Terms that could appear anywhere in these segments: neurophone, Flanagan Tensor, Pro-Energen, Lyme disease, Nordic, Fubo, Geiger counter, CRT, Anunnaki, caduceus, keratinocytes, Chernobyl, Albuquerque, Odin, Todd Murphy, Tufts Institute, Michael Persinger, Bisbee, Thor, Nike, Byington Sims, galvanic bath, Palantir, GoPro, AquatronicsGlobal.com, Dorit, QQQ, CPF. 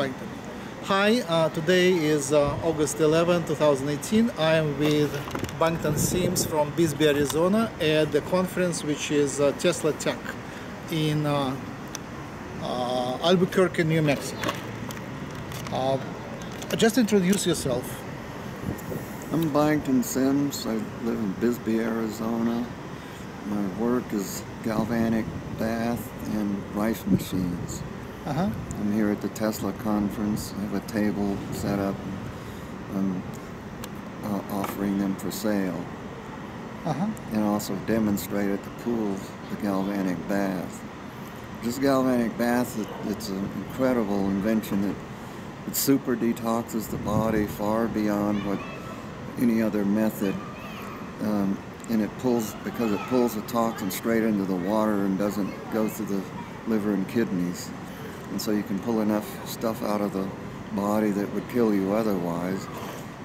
Byington. Hi, today is August 11, 2018. I am with Byington Sims from Bisbee, Arizona at the conference which is Tesla Tech in Albuquerque, New Mexico. Just introduce yourself. I'm Byington Sims. I live in Bisbee, Arizona. My work is galvanic bath and Rife machines. I'm here at the Tesla conference. I have a table set up. I'm offering them for sale. And also demonstrate at the pool the galvanic bath. This galvanic bath, it's an incredible invention. It super detoxes the body far beyond what any other method. And it pulls, because it pulls the toxin straight into the water and doesn't go through the liver and kidneys. And so you can pull enough stuff out of the body that would kill you otherwise.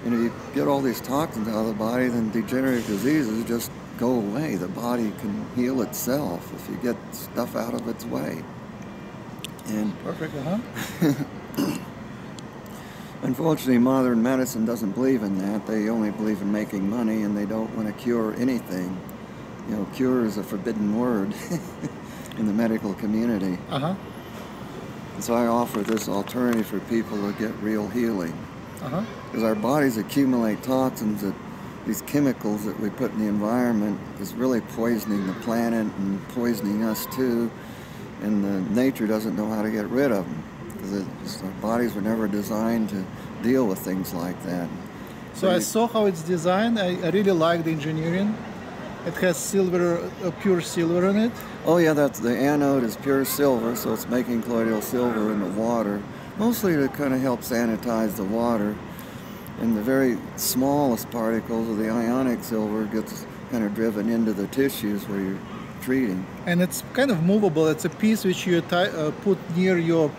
And if you get all these toxins out of the body, then degenerative diseases just go away. The body can heal itself if you get stuff out of its way. And perfect, Unfortunately, modern medicine doesn't believe in that. They only believe in making money, and they don't want to cure anything. You know, cure is a forbidden word in the medical community. So I offer this alternative for people to get real healing. Because our bodies accumulate toxins, that these chemicals that we put in the environment is really poisoning the planet and poisoning us too. And the nature doesn't know how to get rid of them. Because our bodies were never designed to deal with things like that. So I saw how it's designed. I really like the engineering. It has silver, pure silver in it. Oh yeah, that's the anode is pure silver, so it's making colloidal silver in the water. Mostly to kind of help sanitize the water. And the very smallest particles of the ionic silver gets kind of driven into the tissues where you're treating. And it's kind of movable. It's a piece which you put near your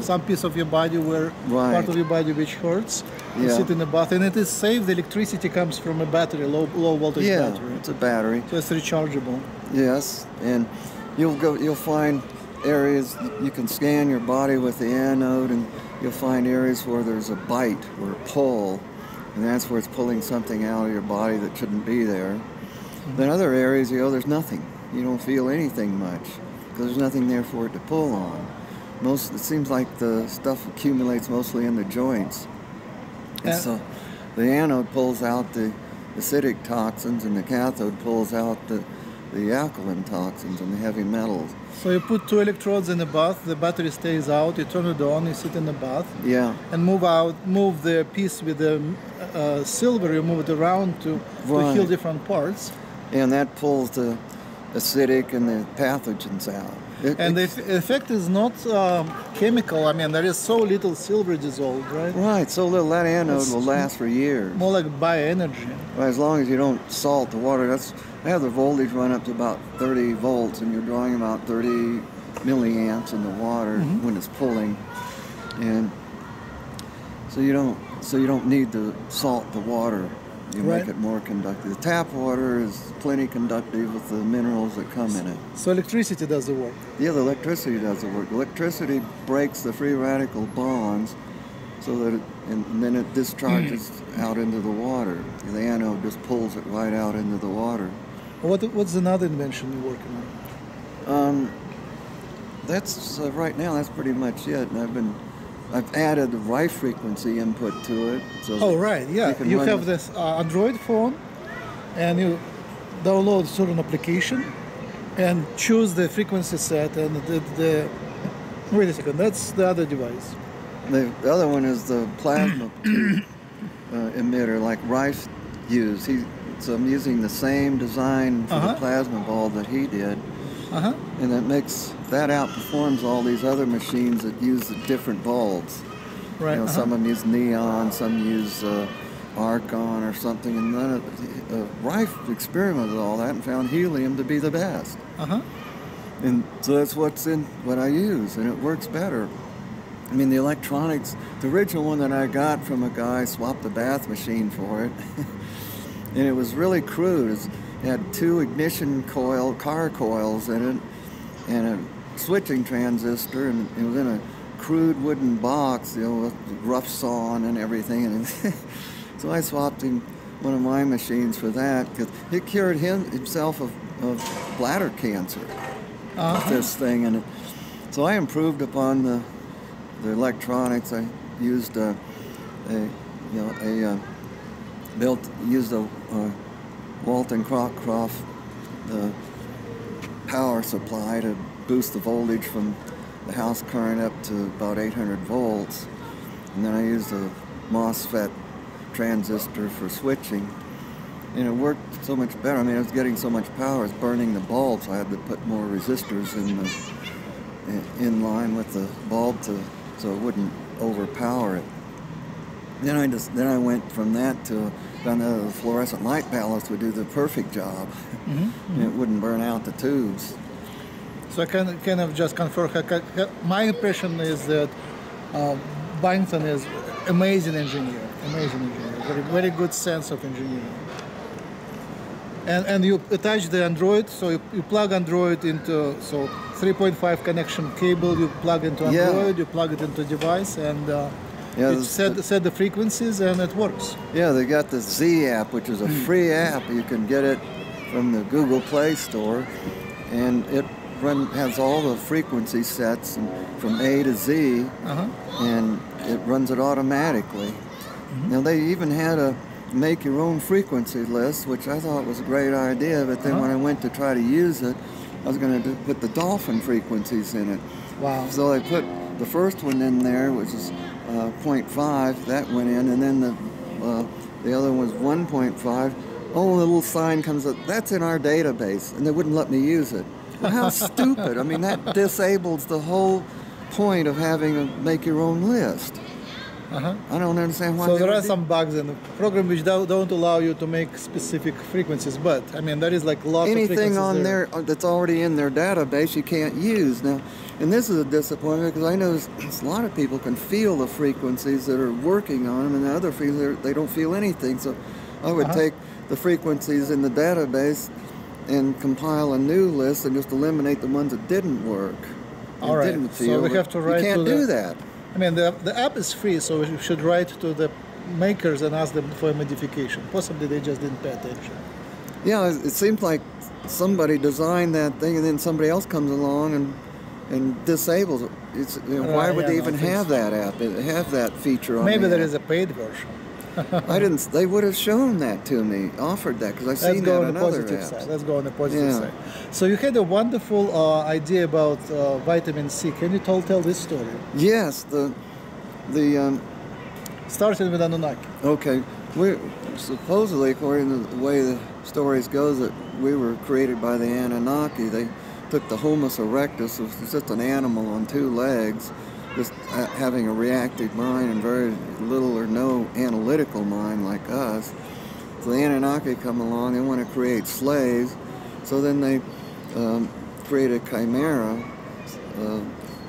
some piece of your body where part of your body which hurts. You sit in a bath, and it is safe. The electricity comes from a battery, low voltage battery. Yeah, it's a battery. So it's rechargeable. Yes, and you'll find areas you can scan your body with the anode, and you'll find areas where there's a bite or a pull, and that's where it's pulling something out of your body that shouldn't be there. Then other areas, you know, there's nothing. You don't feel anything much because there's nothing there for it to pull on. It seems like the stuff accumulates mostly in the joints. And so the anode pulls out the acidic toxins and the cathode pulls out the alkaline toxins and the heavy metals. So you put two electrodes in the bath, the battery stays out, you turn it on, you sit in the bath. And move the piece with the silver, you move it around to heal different parts. And that pulls the acidic and the pathogens out. And the effect is not chemical. I mean, there is so little silver dissolved, right? Right, so little. That anode will last for years. More like bioenergy. Right, as long as you don't salt the water. They have the voltage run up to about 30 volts, and you're drawing about 30 milliamps in the water when it's pulling. And so you don't need to salt the water. You make it more conductive. The tap water is plenty conductive with the minerals that come in it. So electricity does the work. Yeah, the electricity does the work. Electricity breaks the free radical bonds, so that and then it discharges out into the water. The anode just pulls it right out into the water. What's another invention you're working on? That's right now. That's pretty much it. And I've added the Rife frequency input to it. So You have this Android phone, and you download certain application, and choose the frequency set. And the wait a second, that's the other device. The other one is the plasma emitter, like Rife used. So I'm using the same design for the plasma ball that he did. And that outperforms all these other machines that use the different bulbs. Right. You know, some of them use neon, some use argon or something, and none of the Rife experimented all that and found helium to be the best. And so that's what I use, and it works better. I mean, the electronics. The original one that I got from a guy swapped the bath machine for it, and it was really crude. It had two ignition car coils in it, and a switching transistor, and it was in a crude wooden box, you know, with the rough saw on and everything. And so I swapped him one of my machines for that, because it cured himself of bladder cancer with this thing. And so I improved upon the electronics. I used a Walton Cockcroft power supply to boost the voltage from the house current up to about 800 volts. And then I used a MOSFET transistor for switching. And it worked so much better. I mean, I was getting so much power, it's burning the bulbs. I had to put more resistors in line with the bulb so it wouldn't overpower it. Then I went from that to found out the fluorescent light ballast would do the perfect job. And it wouldn't burn out the tubes. So I can kind of just confirm, my impression is that Byington is amazing engineer, very, very good sense of engineering. And you attach the Android, so you plug Android into, so 3.5 connection cable, you plug into Android, you plug it into device, and it set the frequencies and it works. Yeah, they got the Z app, which is a free app. You can get it from the Google Play Store, and it has all the frequency sets from A to Z, and it runs it automatically. Now, they even had a make your own frequency list, which I thought was a great idea, but then when I went to try to use it, I was going to put the dolphin frequencies in it. Wow. So they put the first one in there, which is 0.5, that went in, and then the other one was 1.5. Oh, a little sign comes up, that's in our database, and they wouldn't let me use it. Well, how stupid. I mean, that disables the whole point of having a make your own list. I don't understand why. So there are some bugs in the program which don't allow you to make specific frequencies, but I mean, that is like lots of frequencies. Anything on there that's already in their database you can't use. Now, and this is a disappointment, because I know a lot of people can feel the frequencies that are working on them, and the other frequencies, they don't feel anything. So I would take the frequencies in the database and compile a new list and just eliminate the ones that didn't work. All right, didn't feel. So we have to write to You can't do that. I mean, the app is free, so we should write to the makers and ask them for a modification. Possibly they just didn't pay attention. Yeah, it seems like somebody designed that thing, and then somebody else comes along and disables it. It's, you know, why would they even have that app, have that feature on Maybe there is a paid version. I didn't. They would have shown that to me, offered that, because I've seen that on other apps. Let's go on the positive side. So you had a wonderful idea about vitamin C. Can you tell this story? Yes. Started with Anunnaki. Okay. We supposedly, according to the way the stories goes, that we were created by the Anunnaki. They took the Homo erectus, which was just an animal on two legs, just having a reactive mind and very little or no analytical mind like us. So the Anunnaki come along, they want to create slaves, so then they create a chimera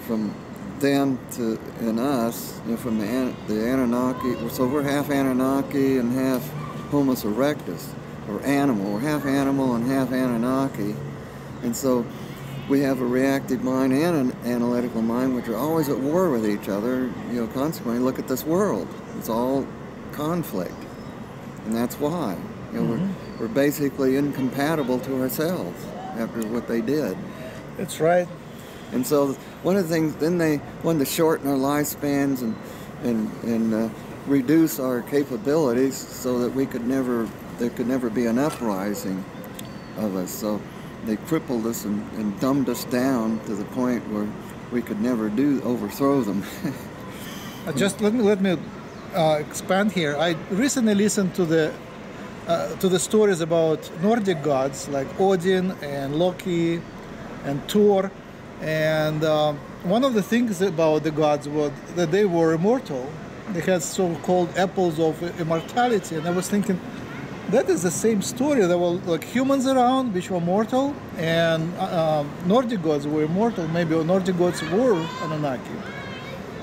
from them to and us, you know, from the Anunnaki. So we're half Anunnaki and half Homo erectus, or animal. We're half animal and half Anunnaki. And so we have a reactive mind and an analytical mind, which are always at war with each other. You know, consequently, look at this world. It's all conflict. And that's why. You know, we're basically incompatible to ourselves after what they did. That's right. And so one of the things, then they wanted to shorten our lifespans and reduce our capabilities so that we could never, there could never be an uprising of us. So they crippled us and dumbed us down to the point where we could never overthrow them. Just let me expand here. I recently listened to the stories about Nordic gods like Odin and Loki and Thor, and one of the things about the gods was that they were immortal. They had so-called apples of immortality, and I was thinking, that is the same story. There were like humans around which were mortal, and Nordic gods were immortal. Maybe Nordic gods were Anunnaki.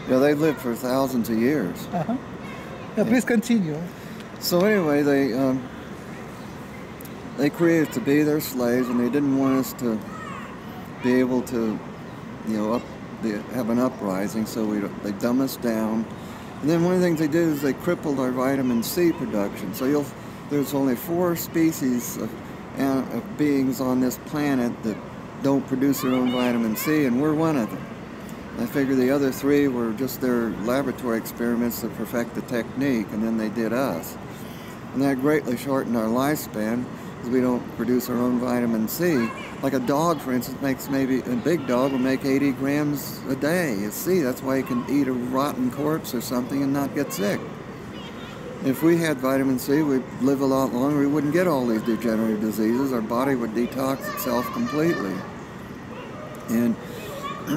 Yeah, they lived for thousands of years. Yeah, please continue. So anyway, they created to be their slaves, and they didn't want us to be able to, you know, they have an uprising, so they dumb us down. And then one of the things they did is they crippled our vitamin C production. So there's only 4 species of beings on this planet that don't produce their own vitamin C, and we're one of them. I figure the other 3 were just their laboratory experiments to perfect the technique, and then they did us. And that greatly shortened our lifespan because we don't produce our own vitamin C. Like a dog, for instance, makes maybe, a big dog will make 80 grams a day of C. That's why you can eat a rotten corpse or something and not get sick. If we had vitamin C, we'd live a lot longer. We wouldn't get all these degenerative diseases. Our body would detox itself completely. And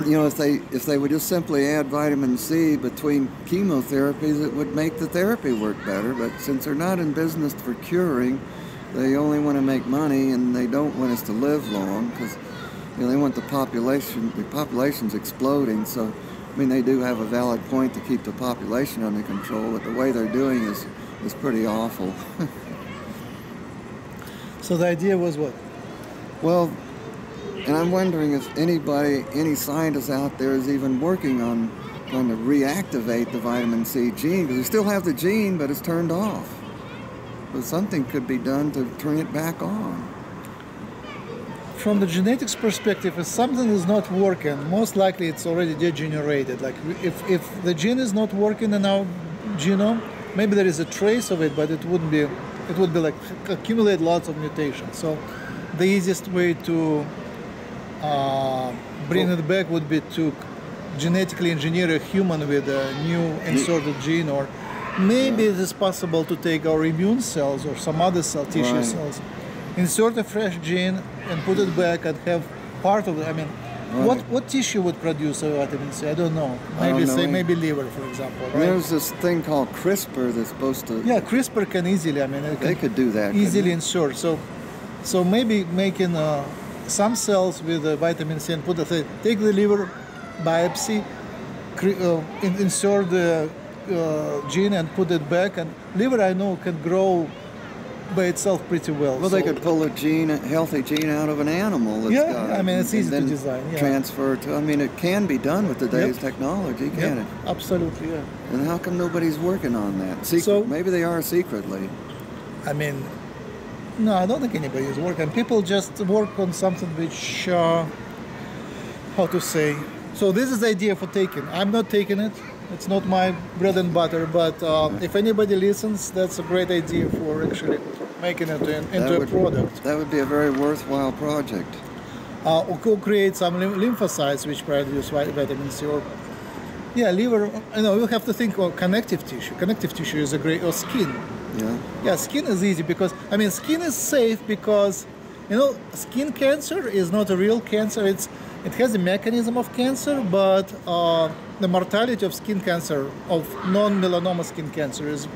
you know, if they would just simply add vitamin C between chemotherapies, it would make the therapy work better. But since they're not in business for curing, they only want to make money, and they don't want us to live long because, you know, they want the population. The population's exploding, so I mean, they do have a valid point to keep the population under control. But the way they're doing is pretty awful. So the idea was what? Well. And I'm wondering if anybody, any scientist out there is even working on trying to reactivate the vitamin C gene, because we still have the gene, but it's turned off. But something could be done to turn it back on. From the genetics perspective, if something is not working, most likely it's already degenerated. Like if the gene is not working in our genome, maybe there is a trace of it, but it would be like accumulate lots of mutations. So the easiest way to bring it back would be to genetically engineer a human with a new inserted gene, or maybe it is possible to take our immune cells or some other tissue cells, insert a fresh gene and put it back and have part of it. I mean, what tissue would produce a vitamin C? I don't know. Maybe liver, for example. Right? There's this thing called CRISPR that's supposed to. Yeah, CRISPR can easily. I mean, they could do that. Easily insert. So maybe making some cells with vitamin C and take the liver biopsy, insert the gene and put it back, and liver, I know, can grow by itself pretty well. Well, so they could pull a healthy gene out of an animal. It's easy to design. Yeah. Transfer to, I mean, it can be done with today's technology, can't it? Absolutely, yeah. And how come nobody's working on that? Maybe they are secretly. I mean, no, I don't think anybody is working. People just work on something which, how to say, so this is the idea for taking. I'm not taking it. It's not my bread and butter, but if anybody listens, that's a great idea for actually making it into a product. That would be a very worthwhile project. Or co-create some lymphocytes which produce vitamin C, or liver. You know, you have to think of connective tissue. Connective tissue is a great, or skin. Yeah, skin is easy because, I mean, skin is safe because, you know, skin cancer is not a real cancer. It has a mechanism of cancer, but the mortality of skin cancer, of non-melanoma skin cancer, is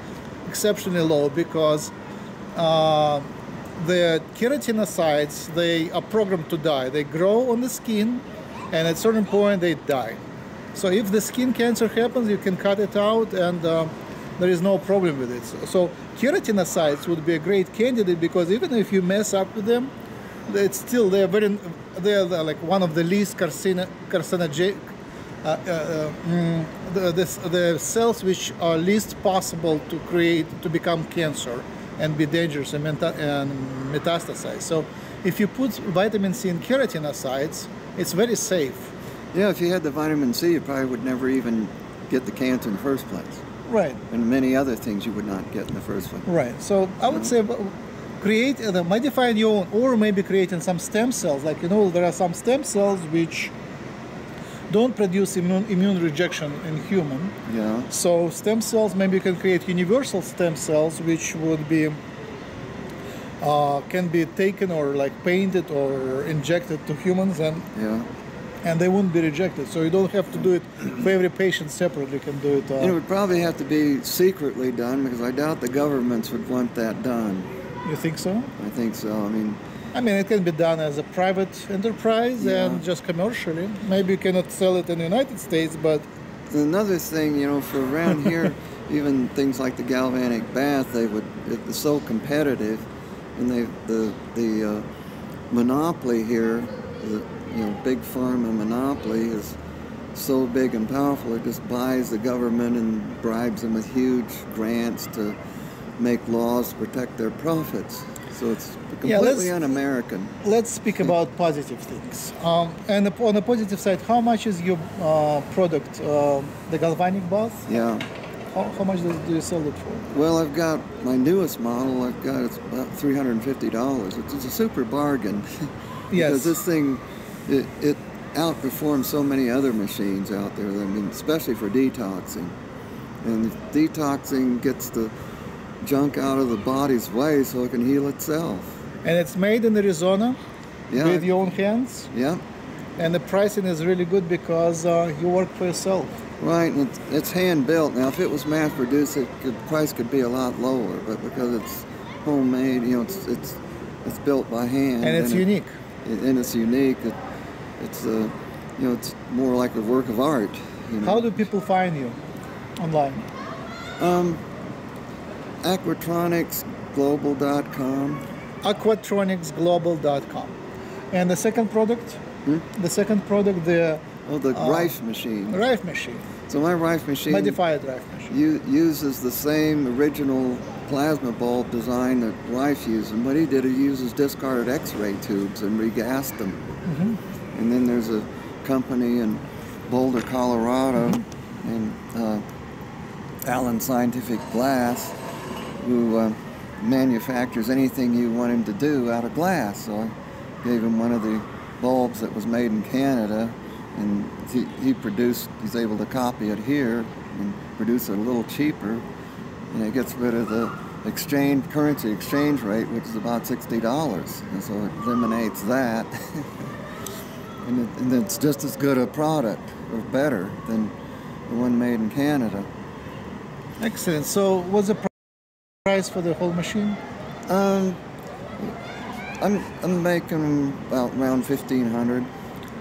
exceptionally low because the keratinocytes, they are programmed to die. They grow on the skin, and at a certain point they die. So if the skin cancer happens, you can cut it out, and there is no problem with it. So keratinocytes would be a great candidate because even if you mess up with them, they're like one of the least carcinogenic. The cells which are least possible to become cancer and be dangerous and metastasize. So if you put vitamin C in keratinocytes, it's very safe. Yeah, if you had the vitamin C, you probably would never even get the cancer in the first place. Right. And many other things you would not get in the first one. Right. So I would say modifying your own, or maybe creating some stem cells. Like, you know, there are some stem cells which don't produce immune rejection in human. Yeah. So stem cells, maybe you can create universal stem cells which would be, can be taken or like painted or injected to humans and they wouldn't be rejected. So you don't have to do it for every patient separately. You can do it. It would probably have to be secretly done because I doubt the governments would want that done. You think so? I think so. I mean, it can be done as a private enterprise and just commercially. Maybe you cannot sell it in the United States, but another thing, you know, for around here, even things like the galvanic bath, it's so competitive, and the monopoly here. Big pharma monopoly is so big and powerful, it just buys the government and bribes them with huge grants to make laws to protect their profits. So it's completely un-American. Let's speak about positive things. And on the positive side, how much is your product, the galvanic bath? Yeah. How much do you sell it for? Well, I've got my newest model. I've got it's about $350. It's a super bargain. Yes. Because this thing, it outperforms so many other machines out there. I mean, especially for detoxing, and detoxing gets the junk out of the body's way so it can heal itself. And it's made in Arizona, yeah, with your own hands. Yeah. And the pricing is really good because you work for yourself. Right, and it's hand-built. Now, if it was mass-produced, the price could be a lot lower, but because it's homemade, you know, it's built by hand. And it's unique. It's you know, it's more like a work of art. You know. How do people find you online? AquatronicsGlobal.com. AquatronicsGlobal.com. And the second product? Hmm? The second product, the... Oh, the Rife machine. Rife machine. So my Rife machine... Modified Rife machine. ...uses the same original plasma bulb design that Rife used. And what he did, he uses discarded X-ray tubes and regassed them. Mm-hmm. And then there's a company in Boulder, Colorado, mm-hmm, and Allen Scientific Glass, who manufactures anything you want him to do out of glass. So I gave him one of the bulbs that was made in Canada, and he's able to copy it here and produce it a little cheaper, and it gets rid of the currency exchange rate, which is about $60, and so it eliminates that. and it's just as good a product, or better, than the one made in Canada. Excellent. So what's the price for the whole machine? I'm making about around $1,500.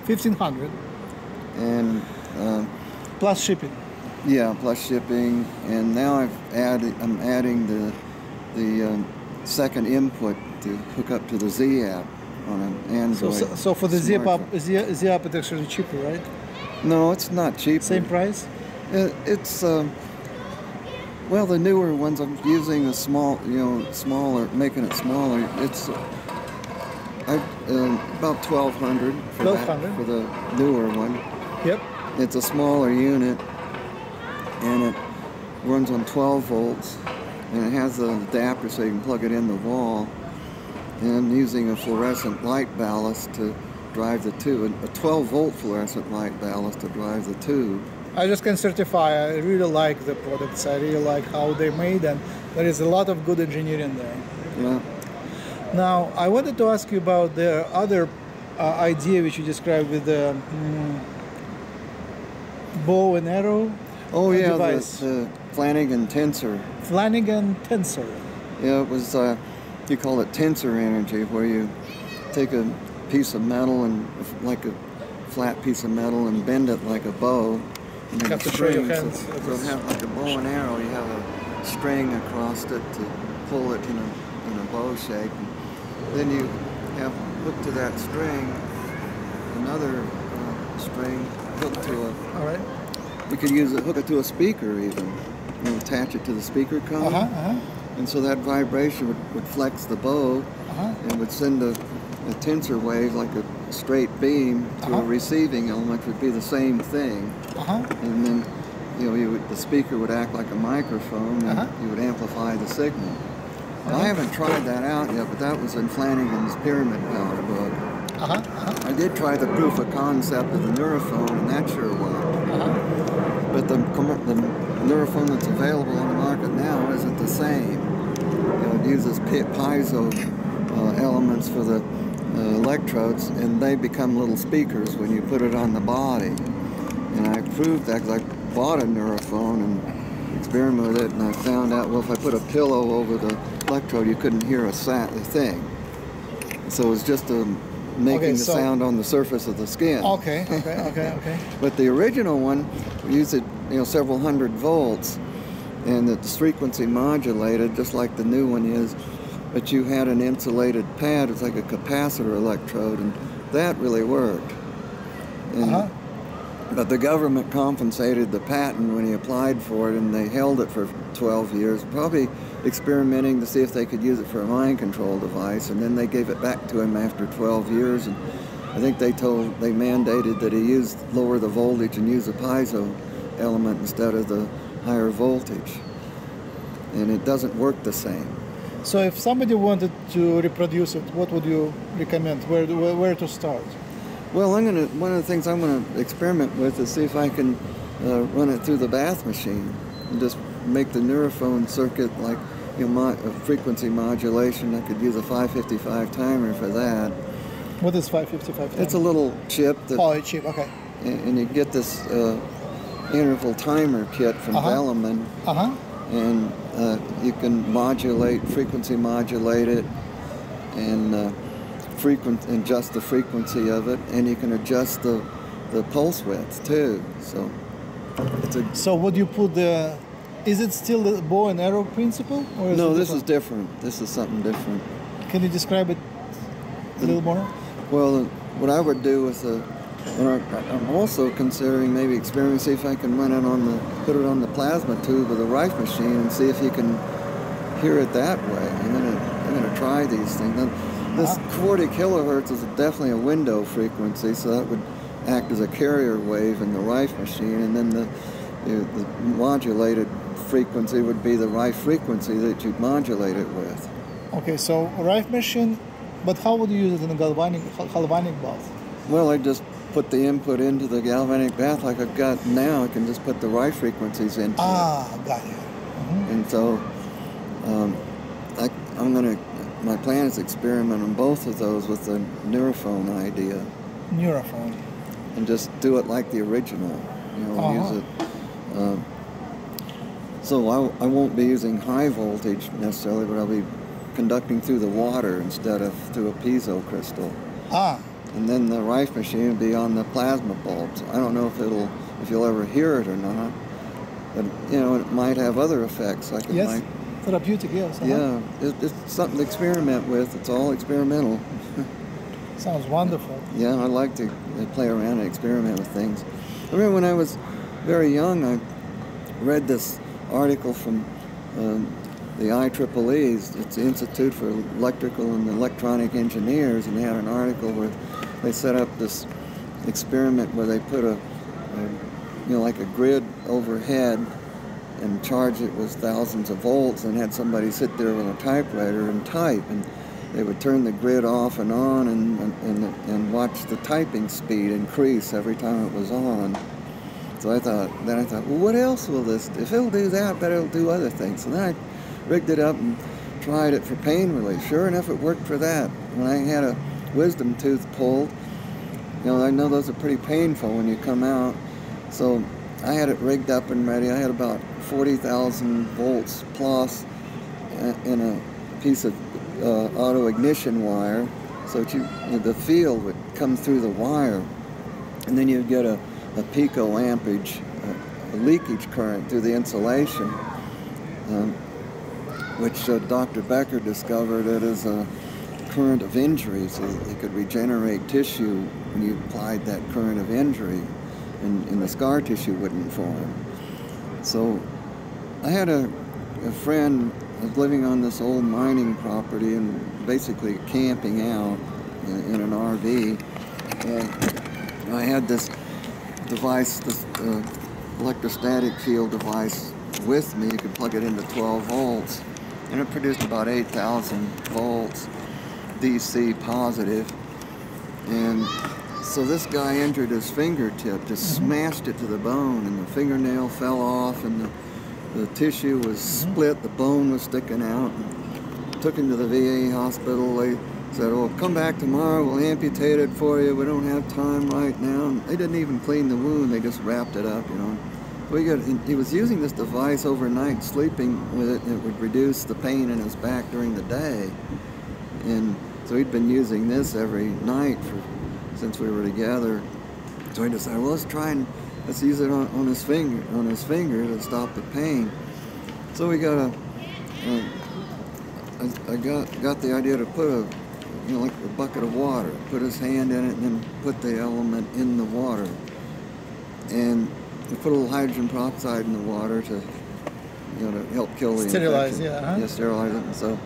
$1,500. And plus shipping. Yeah, plus shipping. And now I'm adding the second input to hook up to the Z app on an Android. So for the Z app, it's actually cheaper, right? No, it's not cheaper. Same price. Well, the newer ones I'm using making it smaller. It's about $1,200 for the newer one. Yep. It's a smaller unit, and it runs on 12 volts, and it has an adapter so you can plug it in the wall. And I'm using a fluorescent light ballast to drive the tube, a 12-volt fluorescent light ballast to drive the tube. I just can certify, I really like the products, I really like how they're made, and there is a lot of good engineering there. Yeah. Now, I wanted to ask you about the other idea which you described with the bow and arrow. Oh, yeah, the Flanagan Tensor. Flanagan Tensor. Yeah, it was, you call it tensor energy, where you take a piece of metal, and like a flat piece of metal, and bend it like a bow. And you have to show your hands. So you have like a bow and arrow, you have a string across it to pull it in a bow shape. Then you have hooked to that string another string hooked to a... All right. You could hook it to a speaker even, and attach it to the speaker column. And so that vibration would flex the bow and would send a tensor wave, like a straight beam, to a receiving element, which would be the same thing. And then the speaker would act like a microphone, and you would amplify the signal. I haven't tried that out yet, but that was in Flanagan's Pyramid Power book. I did try the proof of concept of the neurophone, and that sure worked. But the neurophone that's available on the market now isn't the same. It uses piezo elements for the electrodes, and they become little speakers when you put it on the body. And I proved that because I bought a neurophone and experimented with it, and I found out, well, if I put a pillow over the electrode, you couldn't hear a thing. So it was just making the sound on the surface of the skin. Okay. But the original one used it, several hundred volts, and it's frequency modulated, just like the new one is. But you had an insulated pad, it's like a capacitor electrode, and that really worked. And But the government compensated the patent when he applied for it, and they held it for 12 years, probably experimenting to see if they could use it for a mind control device, and then they gave it back to him after 12 years. And I think they mandated that he lower the voltage and use a piezo element instead of the higher voltage. And it doesn't work the same. So if somebody wanted to reproduce it, what would you recommend? Where to start? Well, one of the things I'm going to experiment with is see if I can run it through the bath machine and just make the neurophone circuit like frequency modulation. I could use a 555 timer for that. What is 555 timer? It's a little chip. A chip, okay. And you get this interval timer kit from Bellman. And you can frequency modulate it, and adjust the frequency of it, and you can adjust the pulse width too. So it's a. So would you put the? Is it still the bow and arrow principle? Or is no, this is different. This is something different. Can you describe it a little more? Well, what I would do with the. I'm also considering maybe experimenting, see if I can run it on put it on the plasma tube of the Rife machine and see if you can hear it that way. I'm gonna try these things. This 40 kilohertz is definitely a window frequency, so that would act as a carrier wave in the Rife machine, and then the modulated frequency would be the Rife frequency that you'd modulate it with. Okay, so Rife machine, but how would you use it in a galvanic bath? Well, I just put the input into the galvanic bath like I've got now. I can just put the Rife frequencies into it. Got you. And so my plan is to experiment on both of those with the neurophone idea. Neurophone. And just do it like the original. You know, use it. So I won't be using high voltage necessarily, but I'll be conducting through the water instead of through a piezo crystal. And then the Rife machine would be on the plasma bulbs. I don't know if you'll ever hear it or not, but you know it might have other effects. Like therapeutic. Yes. Yeah, it's something to experiment with. It's all experimental. Sounds wonderful. Yeah, I like to play around and experiment with things. I remember when I was very young, I read this article from the IEEE's. It's the Institute for Electrical and Electronic Engineers, and they had an article where they set up this experiment where they put like a grid overhead and charge it with thousands of volts, and had somebody sit there with a typewriter and type, and they would turn the grid off and on and watch the typing speed increase every time it was on. So I thought, well, what else will this do? If it'll do that, but it'll do other things. And then I rigged it up and tried it for pain relief. Sure enough, it worked for that. When I had a wisdom tooth pulled, I know those are pretty painful when you come out. So I had it rigged up and ready. I had about 40,000 volts plus in a piece of auto ignition wire, so that the field would come through the wire, and then you'd get a picoampage leakage current through the insulation, which Dr. Becker discovered it as a current of injury, so it could regenerate tissue when you applied that current of injury, and the scar tissue wouldn't form. So I had a friend living on this old mining property and basically camping out in an RV. I had this device, this electrostatic field device with me. You could plug it into 12 volts, and it produced about 8,000 volts, DC positive. And so this guy injured his fingertip, just smashed it to the bone, and the fingernail fell off, and the tissue was split, the bone was sticking out. And took him to the VA hospital. They said, "Oh, come back tomorrow, we'll amputate it for you, we don't have time right now." And they didn't even clean the wound, they just wrapped it up, He was using this device overnight, sleeping with it, and it would reduce the pain in his back during the day. And so he'd been using this every night since we were together. So I decided, well, let's use it on his finger, to stop the pain. So we got I got the idea to put like a bucket of water, put his hand in it, and then put the element in the water. and you put a little hydrogen peroxide in the water to, you know, to help kill the sterilize, infection. Yeah, huh? Yeah, sterilize it. And so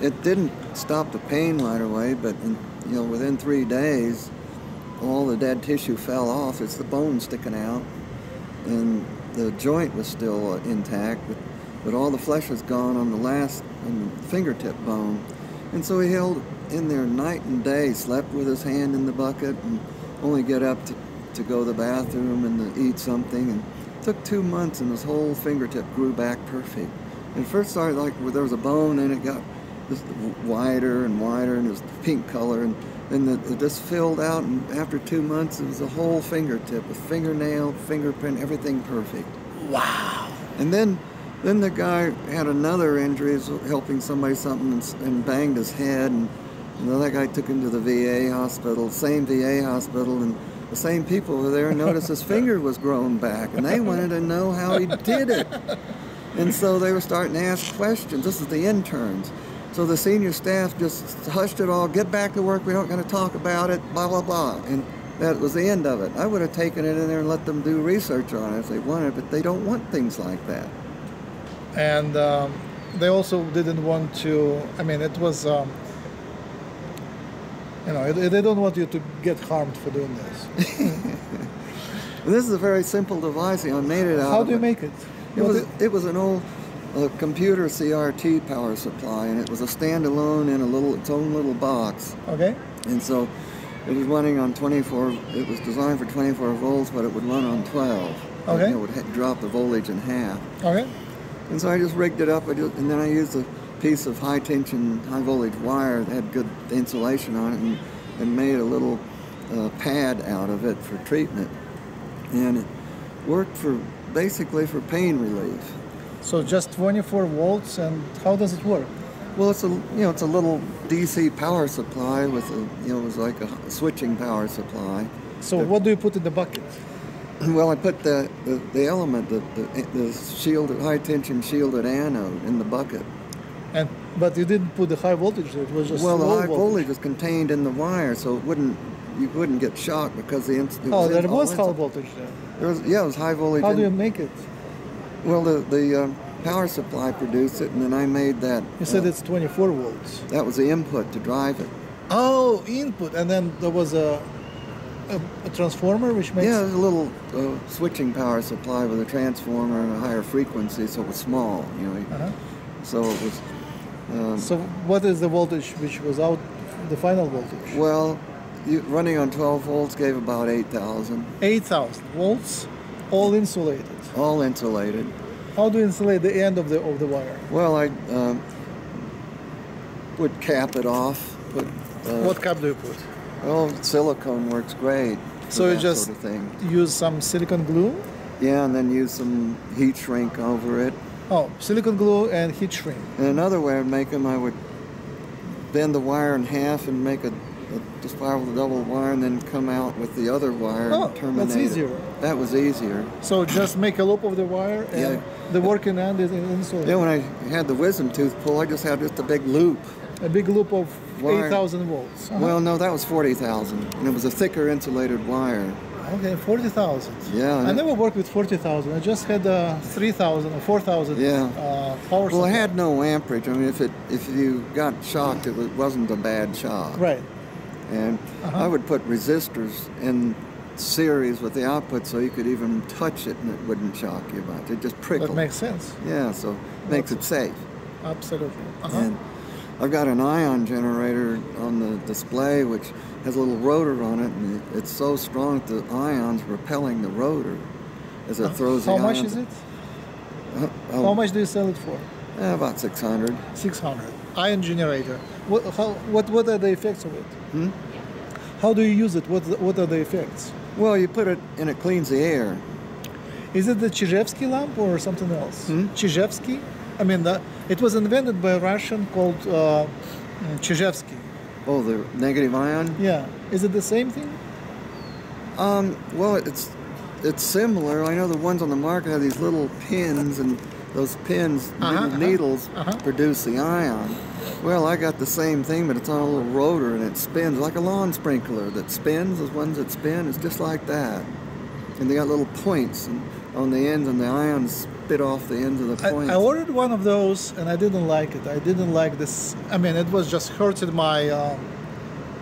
it didn't stop the pain right away, but in, you know, within 3 days, all the dead tissue fell off. It's the bone sticking out, and the joint was still intact, but all the flesh was gone on the last fingertip bone. And so he held in there night and day, slept with his hand in the bucket, and only get up to go to the bathroom and to eat something. And it took 2 months, and his whole fingertip grew back perfect. And first started like where there was a bone, and it got just wider and wider, and it was pink color, and then it just filled out, and after 2 months, it was a whole fingertip, a fingernail, fingerprint, everything perfect. Wow! And then the guy had another injury, he was helping somebody something, and banged his head, and another guy took him to the VA hospital, same VA hospital, and the same people were there and noticed his finger was grown back, and they wanted to know how he did it. And so they were starting to ask questions. This is the interns. So the senior staff just hushed it all, get back to work, we're not going to talk about it, blah, blah, blah. And that was the end of it. I would have taken it in there and let them do research on it if they wanted, but they don't want things like that. And they also didn't want to, I mean, it was, you know, they don't want you to get harmed for doing this. This is a very simple device. You know, I made it out. How do you make it? It was an old... a computer CRT power supply, and it was a standalone in a little, its own little box. Okay. And so it was running on 24, it was designed for 24 volts, but it would run on 12. Okay. And it would drop the voltage in half. Okay. And so I just rigged it up, and then I used a piece of high tension, high voltage wire that had good insulation on it, and made a little pad out of it for treatment. And it worked for, basically for pain relief. So just 24 volts, and how does it work? Well, it's a, you know, it's a little DC power supply with a, you know, it was like a switching power supply. So what do you put in the bucket? Well, I put the element, the shielded, high tension shielded anode in the bucket. And but you didn't put the high voltage. It was just well, the high voltage was contained in the wire, so it wouldn't, you wouldn't get shocked because the there was high voltage there. Yeah, it was high voltage. How do you make it? Well, the power supply produced it, and then I made that. You said it's 24 volts. That was the input to drive it. Oh, input, and then there was a transformer which makes. Yeah, a little switching power supply with a transformer and a higher frequency, so it was small, you know. Uh-huh. So it was. So what is the voltage which was out? The final voltage. Well, running on 12 volts gave about 8,000. 8,000 volts, all insulated. All insulated. How do you insulate the end of the wire? Well, I would cap it off. Put, what cap do you put? Well, silicone works great. So you just sort of thing. Use some silicone glue? Yeah, and then use some heat shrink over it. Oh, silicone glue and heat shrink. And another way I'd make them, I would bend the wire in half and make just file the double wire and then come out with the other wire and terminate. That's easier. That was easier. So just make a loop of the wire and the working end is insulated. Yeah, when I had the wisdom tooth pull, I just had just a big loop. A big loop of 8,000 volts. Uh-huh. Well, no, that was 40,000. And it was a thicker insulated wire. Okay, 40,000. Yeah. I never worked with 40,000. I just had 3,000 or 4,000 power supply. Well, it had no amperage. I mean, if you got shocked, it wasn't a bad shock. Right. And I would put resistors in series with the output so you could even touch it and it wouldn't shock you much. It just prickled. That makes sense. Yeah, so it makes it safe. Absolutely. And I've got an ion generator on the display which has a little rotor on it, and it's so strong that the ion's repelling the rotor as it throws the ions. How much is it? How much do you sell it for? About 600. 600. Ion generator. What are the effects of it? Hmm? How do you use it? What are the effects? Well, you put it and it cleans the air. Is it the Chizhevsky lamp or something else? Hmm? Chizhevsky? I mean, it was invented by a Russian called Chizhevsky. Oh, the negative ion? Yeah. Is it the same thing? Well, it's similar. I know the ones on the market have these little pins, and those pins, needles, produce the ion. Well, I got the same thing, but it's on a little rotor and it spins like a lawn sprinkler that spins. Those ones that spin is just like that. and they got little points and on the ends, and the ions spit off the ends of the points. I ordered one of those, and I didn't like it. I didn't like this. I mean, it was just hurting my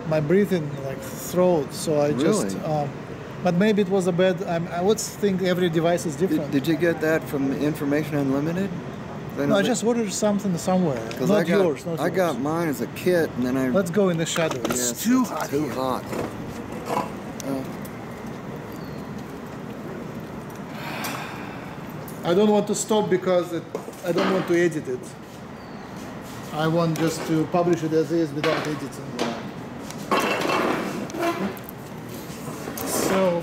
my breathing, like throat. So I just. But maybe it was a bad. I would think every device is different. Did you get that from Information Unlimited? No, I just ordered something somewhere. Not I got, yours. Not I yours. Got mine as a kit, and then I. Let's go in the shadow. Yes, it's too hot. Too hot. I don't want to stop because I don't want to edit it. I want just to publish it as is without editing. So,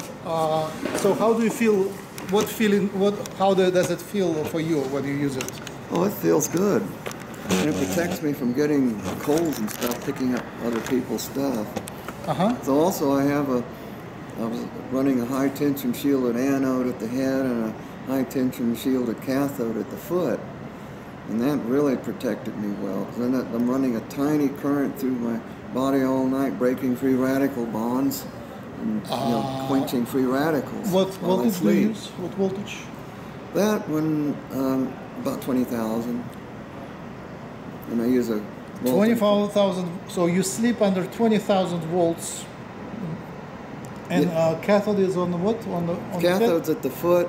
so how do you feel? What feeling? How does it feel for you when you use it? Oh, it feels good. And it protects me from getting colds and stuff, picking up other people's stuff. So also, I was running a high tension shielded anode at the head and a high tension shielded cathode at the foot, and that really protected me well. Then I'm running a tiny current through my body all night, breaking free radical bonds. And, you know, quenching free radicals. What voltage do you use? What voltage? That one, about 20,000. And I use a 25,000. So you sleep under 20,000 volts. And yeah. Cathode is on the what? On cathode's the at the foot,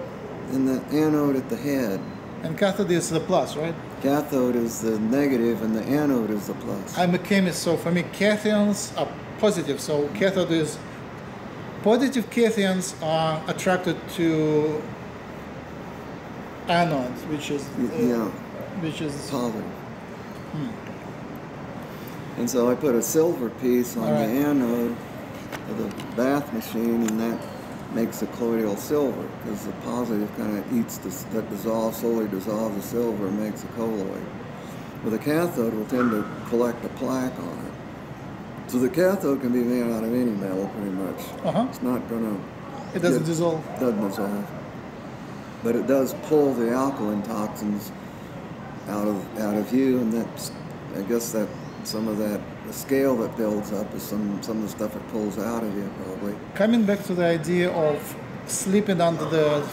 and the anode at the head. And cathode is the plus, right? Cathode is the negative, and the anode is the plus. I'm a chemist, so for me, cations are positive. So cathode is. Positive cations are attracted to anodes, which is positive. And so I put a silver piece on the anode of the bath machine, and that makes the colloidal silver because the positive kind of eats this, that dissolves, slowly dissolves the silver, and makes a colloid. But the cathode will tend to collect a plaque on it. So the cathode can be made out of any metal, pretty much. It's not gonna. It doesn't dissolve. Doesn't dissolve. But it does pull the alkaline toxins out of you, and that's, I guess that some of that the scale that builds up is some of the stuff it pulls out of you, probably. Coming back to the idea of sleeping under the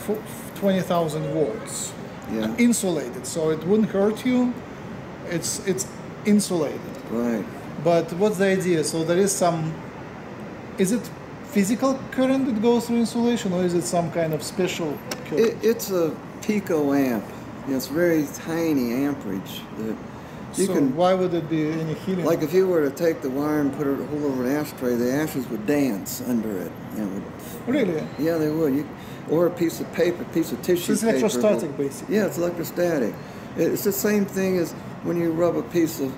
20,000 volts, insulated, so it wouldn't hurt you. It's insulated. Right. But what's the idea? So there is some, is it physical current that goes through insulation, or is it some kind of special current? It's a picoamp. It's very tiny amperage. Why would it be any helium? Like if you were to take the wire and put it all over an ashtray, the ashes would dance under it. Really? Yeah, they would. Or a piece of paper, piece of tissue paper. It's electrostatic, basically. Yeah, it's electrostatic. It's the same thing as when you rub a piece of...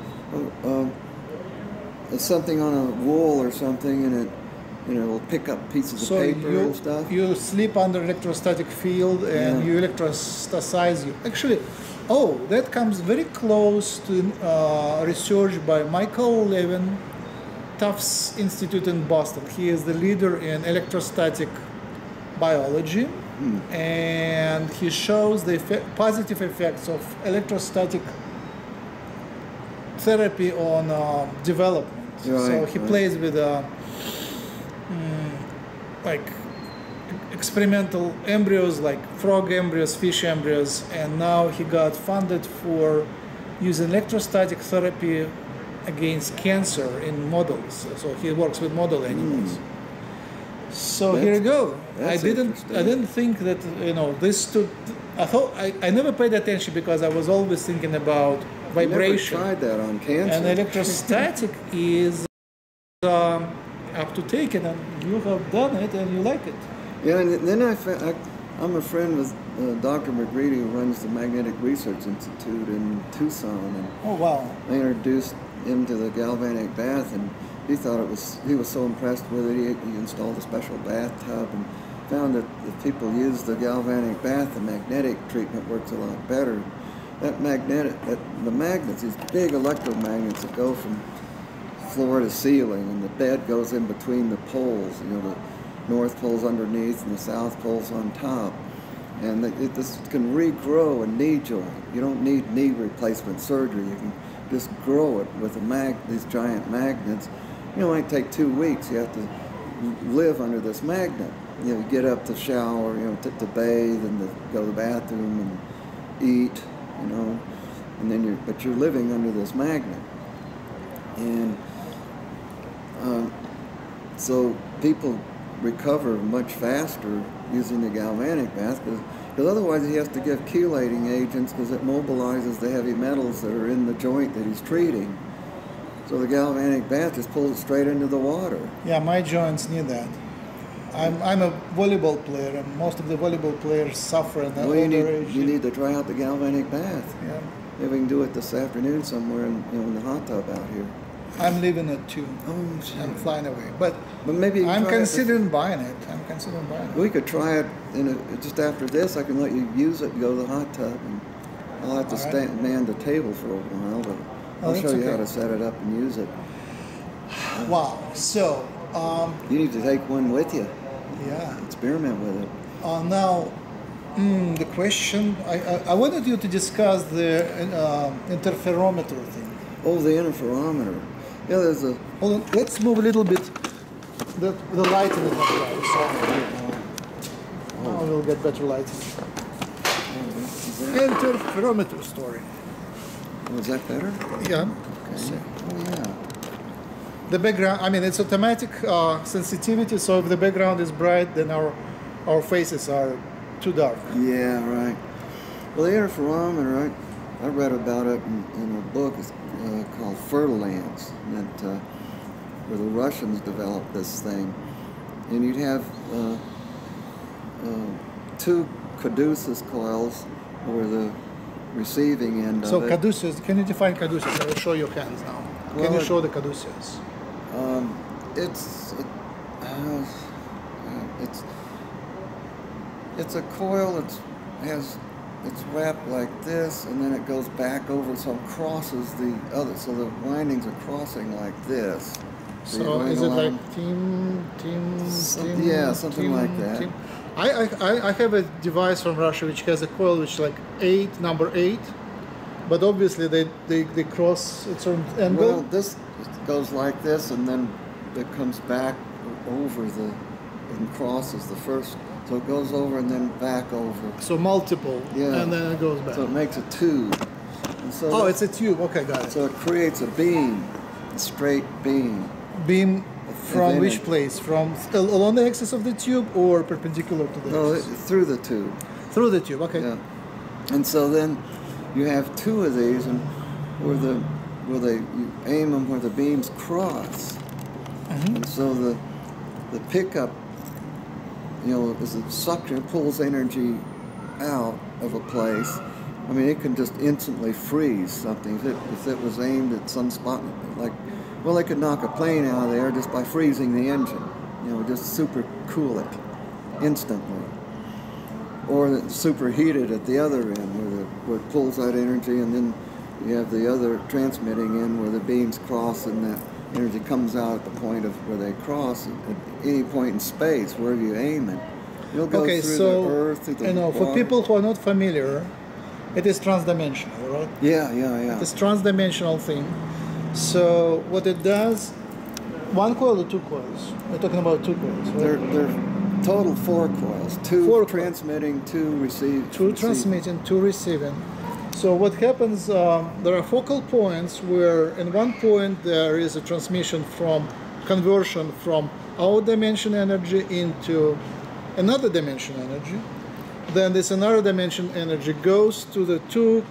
something on a wall or something, and it, you know, will pick up pieces of paper and stuff. You sleep under electrostatic field, and you electrostatize you. Actually, that comes very close to research by Michael Levin, Tufts Institute in Boston. He is the leader in electrostatic biology, and he shows the positive effects of electrostatic therapy on development. So he plays with like experimental embryos, like frog embryos, fish embryos, and now he got funded for using electrostatic therapy against cancer in models. So he works with model animals. So here you go. I didn't think that, you know, this stood. I never paid attention because I was always thinking about vibration. I never tried that on cancer. And electrostatic is up to take it, and you have done it, and you like it. Yeah, and then I'm a friend with Dr. McGreedy, who runs the Magnetic Research Institute in Tucson. And I introduced him to the galvanic bath, and he thought it was. He was so impressed with it, he installed a special bathtub and found that if people use the galvanic bath, the magnetic treatment works a lot better. The magnets, these big electromagnets that go from floor to ceiling, and the bed goes in between the poles, you know, the north pole's underneath and the south pole's on top. And this can regrow a knee joint. You don't need knee replacement surgery. You can just grow it with these giant magnets. You know, it might take 2 weeks. You have to live under this magnet. you know, get up to shower, you know, to bathe and to go to the bathroom and eat, you know, and then you're living under this magnet. And so people recover much faster using the galvanic bath, because otherwise he has to give chelating agents because it mobilizes the heavy metals that are in the joint that he's treating. So the galvanic bath just pulls it straight into the water. Yeah, my joints need that. I'm a volleyball player, and most of the volleyball players suffer in that age. You need to try out the galvanic bath. Yeah. Maybe we can do it this afternoon somewhere in, you know, in the hot tub out here. I'm leaving it too. Oh, shit. I'm flying away. But maybe I'm considering buying it. I'm considering buying it. We could try it just after this. I can let you use it and go to the hot tub. And I'll have to man the table for a while, but I'll show you how to set it up and use it. Wow. So you need to take one with you. Yeah. Experiment with it. Now, the question, I wanted you to discuss the interferometer thing. Oh, the interferometer. Yeah, there's a... Hold on, let's move a little bit. The lighting is not right. Now we'll get better lighting. Interferometer story. Oh, is that better? Yeah. Okay. So, oh, yeah. The background, I mean, it's automatic sensitivity, so if the background is bright, then our faces are too dark. Yeah, right. Well, the interferometer, I read about it in a book called Fertilance, that, where the Russians developed this thing. And you'd have two caduceus coils over the receiving end of it. So caduceus, can you define caduceus? I will show your hands now. Well, can you show the caduceus? It's a coil that has... It's wrapped like this, and then it goes back over, so it crosses the other. So the windings are crossing like this. So is it along, like team? Yeah, something team, like that. Team. I have a device from Russia which has a coil which like number eight, but obviously they cross its own angle. Well, this goes like this, and then it comes back over the and crosses the first. So it goes over and then back over. So multiple, yeah, and then it goes back. So it makes a tube. And so it's a tube. Okay, got it. So it creates a beam, a straight beam. Beam from which place? From along the axis of the tube or perpendicular to the axis? No, through the tube. Through the tube. Okay. Yeah. And so then you have two of these, and you aim them where the beams cross, and so the pickup, you know, as a suction pulls energy out of a place. I mean, it can just instantly freeze something. If it was aimed at some spot, like, well, they could knock a plane out of there just by freezing the engine. You know, just super cool it instantly. Or superheat it at the other end where it pulls out energy, and then you have the other transmitting end where the beams cross and that energy comes out at the point of where they cross, at any point in space, wherever you aim it. You'll go through the Earth, through the water. For people who are not familiar, it is transdimensional, right? Yeah, yeah, yeah. It's a transdimensional thing. So what it does, one coil or two coils? We're talking about two coils, right? They're total four coils. Two transmitting, two receiving. Two transmitting, two receiving. So what happens, there are focal points where in one point there is a conversion from our dimension energy into another dimension energy. Then this another dimension energy goes to the two.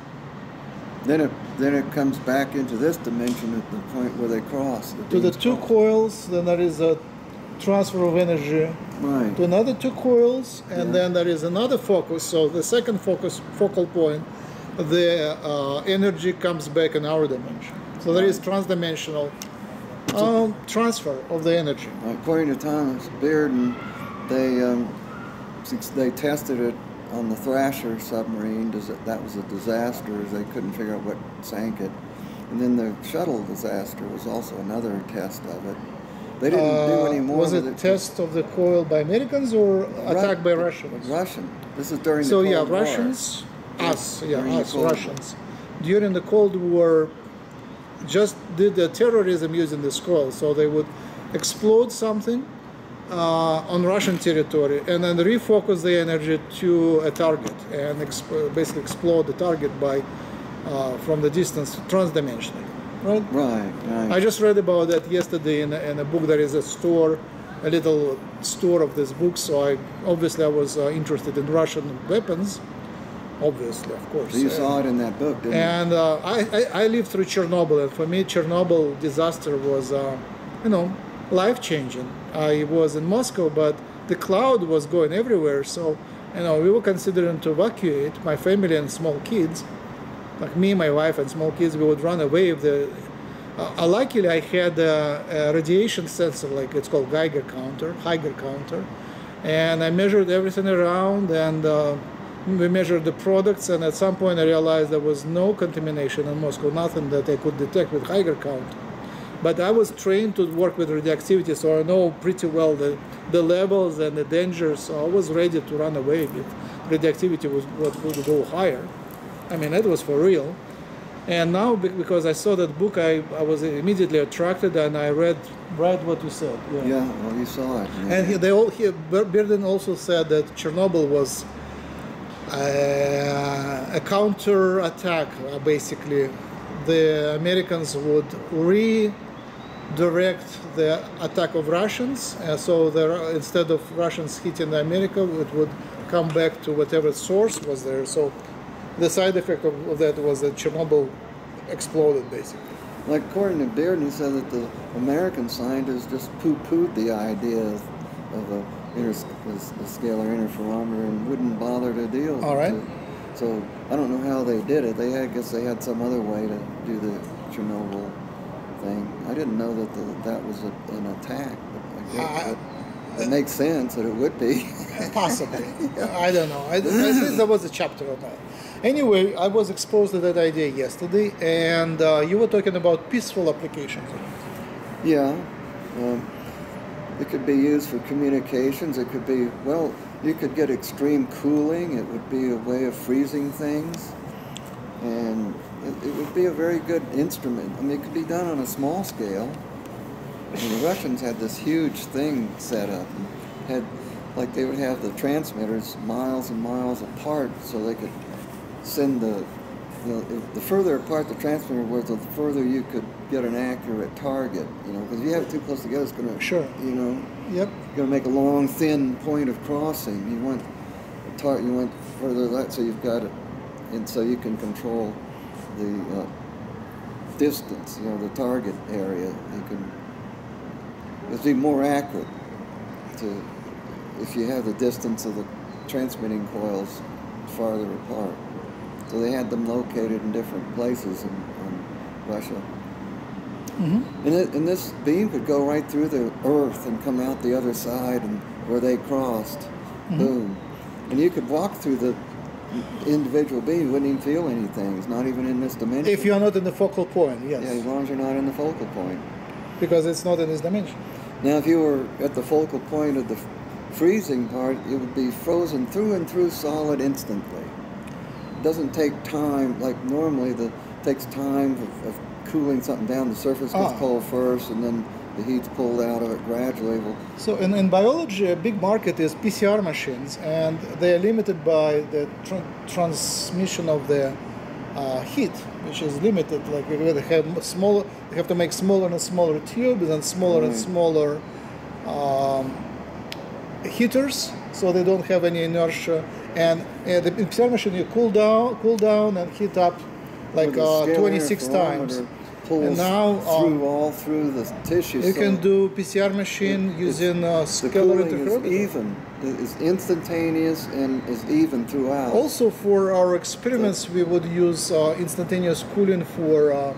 Then it comes back into this dimension at the point where they cross. To the two coils, then there is a transfer of energy to another two coils, and then there is another focus, so the second focal point, the energy comes back in our dimension. So there is transdimensional transfer of the energy. According to Thomas Bearden, they tested it on the Thrasher submarine. That was a disaster. They couldn't figure out what sank it. And then the shuttle disaster was also another test of it. They didn't do any more. Was it a test of the coil by Americans or attack by Russians? Russian. This is during the Cold War. Russians. Us Russians, during the Cold War, just did the terrorism using this coil. So they would explode something, on Russian territory and then refocus the energy to a target and basically explore the target by from the distance transdimensionally. Right? Right, right. I just read about that yesterday in a book. There is a store, a little store of this book. So obviously I was interested in Russian weapons. Obviously, of course. So you saw it in that book, didn't you? And I lived through Chernobyl, and for me, Chernobyl disaster was, you know, life-changing. I was in Moscow, but the cloud was going everywhere. So, you know, we were considering to evacuate, my family and small kids. Like me, my wife, and small kids, we would run away if the... luckily, I had a radiation sensor, like it's called Geiger counter. And I measured everything around, and we measured the products, and at some point I realized there was no contamination in Moscow, nothing that I could detect with Geiger counter. But I was trained to work with radioactivity, so I know pretty well the levels and the dangers, so I was ready to run away if radioactivity was what would go higher. I mean, that was for real. And now, because I saw that book, I was immediately attracted, and I read what you said. Yeah, yeah, well, you saw it. Yeah. And Bearden also said that Chernobyl was a counter-attack, basically. The Americans would redirect the attack of Russians, so instead of Russians hitting America, it would come back to whatever source was there. So the side effect of that was that Chernobyl exploded, basically. Like, according to Bearden, he said that the American scientists just poo-pooed the idea of a scalar interferometer and wouldn't bother to deal with it. All right. So I don't know how they did it. I guess they had some other way to do the Chernobyl thing. I didn't know that that was an attack. But I guess it makes sense that it would be. Possibly. Yeah. I don't know. I think there was a chapter on that. Anyway, I was exposed to that idea yesterday, and you were talking about peaceful applications. Yeah. It could be used for communications. It could be, well, you could get extreme cooling. It would be a way of freezing things. And it would be a very good instrument. I mean, it could be done on a small scale. And the Russians had this huge thing set up. Like, they would have the transmitters miles and miles apart so they could send the... You know, the further apart the transmitter was, the further you could get an accurate target, you know, because if you have it too close together, it's going to, sure, you know, yep, going to make a long, thin point of crossing. You want further that, so you've got it, and so you can control the distance, you know, the target area. You can, it'd be more accurate to if you have the distance of the transmitting coils farther apart. So they had them located in different places in Russia. Mm-hmm. And this beam could go right through the earth and come out the other side and where they crossed. Mm-hmm. Boom. And you could walk through the individual beam. You wouldn't even feel anything. It's not even in this dimension. If you're not in the focal point, yes. Yeah, as long as you're not in the focal point. Because it's not in this dimension. Now, if you were at the focal point of the freezing part, it would be frozen through and through solid instantly. Doesn't take time, like normally takes time of cooling something down. The surface gets cold first, and then the heat's pulled out of it gradually. So in biology, a big market is PCR machines, and they are limited by the transmission of the heat, which is limited. Like, they have to make smaller and smaller tubes and smaller and smaller heaters, so they don't have any inertia. And the PCR machine, you cool down, and heat up like 26 times. And now all through the tissue. You can do PCR machine using scalar interferometer. It's instantaneous and is even throughout. Also, for our experiments, we would use instantaneous cooling for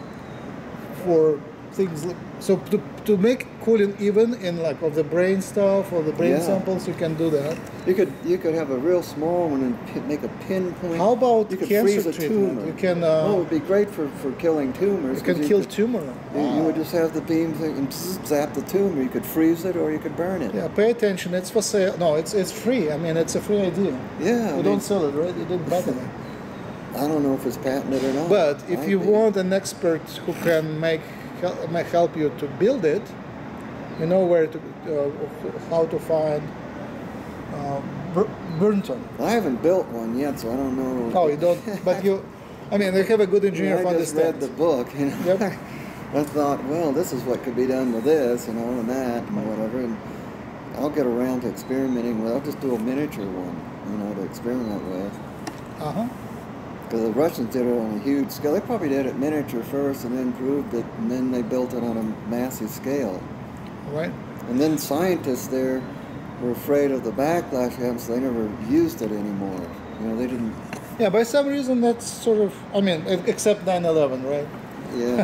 things like, so to make cooling even in like of the brain stuff or the brain samples, you can do that. You could have a real small one and make a pinpoint. How about you could freeze a tumor? You can. It would be great for killing tumors. You can kill tumor. You would just have the beam thing and zap the tumor. You could freeze it or you could burn it. Yeah, pay attention. It's for sale. No, it's free. I mean, it's a free idea. Yeah, you don't sell it, right? You don't patent it. I don't know if it's patented or not. But if you want an expert who can make help you to build it, You know where to, how to find Burnton. I haven't built one yet, so I don't know. Oh, you don't, but you, I mean, they have a good engineer who understands. I just read the book, you know. Yep. I thought, well, this is what could be done with this, you know, and that, and whatever, and I'll get around to experimenting with, I'll just do a miniature one, you know, to experiment with. Uh-huh. Because the Russians did it on a huge scale. They probably did it miniature first and then proved it, and then they built it on a massive scale. Right. And then scientists there were afraid of the backlash, so they never used it anymore. You know, they didn't... Yeah, by some reason that's sort of, I mean, except 9/11, right? Yeah.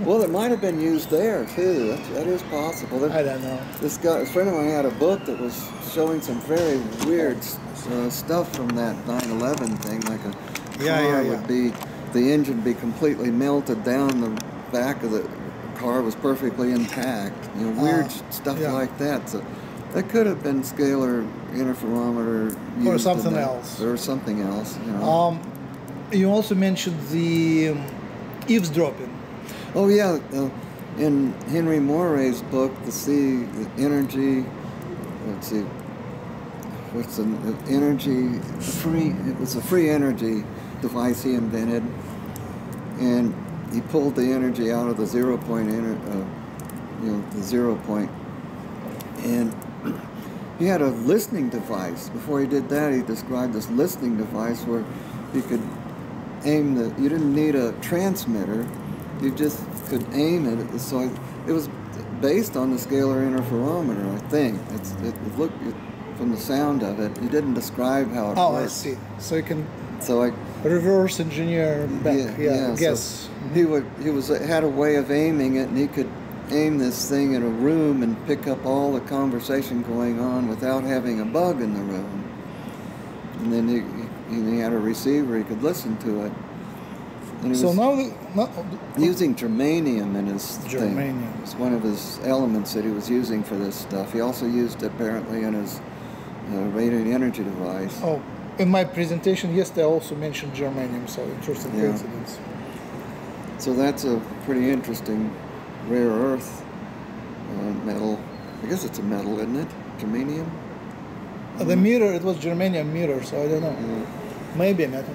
Well, it might have been used there, too. That is possible. That, I don't know. This guy, a friend of mine had a book that was showing some very weird stuff from that 9/11 thing, like a car would be, the engine be completely melted down, the back of the car was perfectly intact. You know, weird stuff like that. So that could have been scalar interferometer used or something else, or something else. You know. You also mentioned the eavesdropping. Oh yeah, in Henry Moray's book, the energy. Let's see. What's an energy free? It was a free energy device he invented, and he pulled the energy out of the 0 point, the 0 point, and he had a listening device. Before he did that, he described this listening device where you could aim the. You didn't need a transmitter; you just could aim it. So it was based on the scalar interferometer, I think. It looked. From the sound of it, you didn't describe how it worked. I see. So you can reverse engineer back. Yeah, guess. So he had a way of aiming it, and he could aim this thing in a room and pick up all the conversation going on without having a bug in the room. And then he had a receiver; he could listen to it. And so now using germanium in his thing. It's one of his elements that he was using for this stuff. He also used it apparently in his radiant energy device. Oh, in my presentation yesterday I also mentioned germanium, so interesting coincidence. So that's a pretty interesting rare earth metal. I guess it's a metal, isn't it? Germanium? The mirror, it was germanium mirror, so I don't know. Maybe a metal.